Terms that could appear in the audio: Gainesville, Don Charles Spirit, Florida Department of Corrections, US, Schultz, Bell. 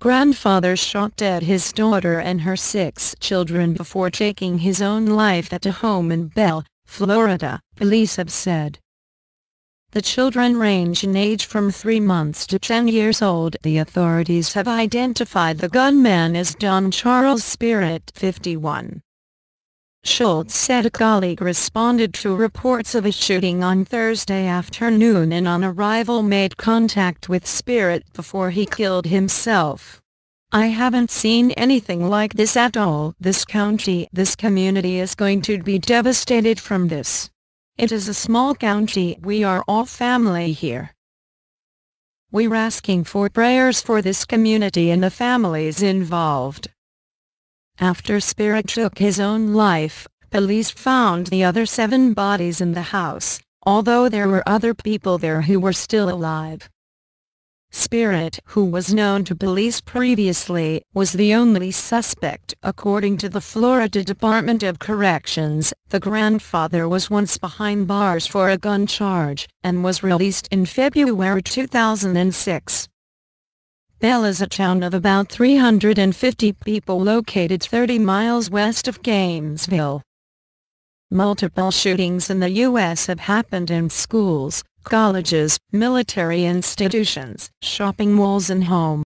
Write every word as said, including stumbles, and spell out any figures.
Grandfather shot dead his daughter and her six children before taking his own life at a home in Bell, Florida, police have said. The children range in age from three months to ten years old. The authorities have identified the gunman as Don Charles Spirit, fifty-one. Schultz said a colleague responded to reports of a shooting on Thursday afternoon and on arrival made contact with Spirit before he killed himself. "I haven't seen anything like this at all. This county, this community is going to be devastated from this. It is a small county. We are all family here. We're asking for prayers for this community and the families involved." After Spirit took his own life, police found the other seven bodies in the house, although there were other people there who were still alive. Spirit, who was known to police previously, was the only suspect. According to the Florida Department of Corrections, the grandfather was once behind bars for a gun charge, and was released in February two thousand six. Bell is a town of about three hundred fifty people located thirty miles west of Gainesville. Multiple shootings in the U S have happened in schools, colleges, military institutions, shopping malls and homes.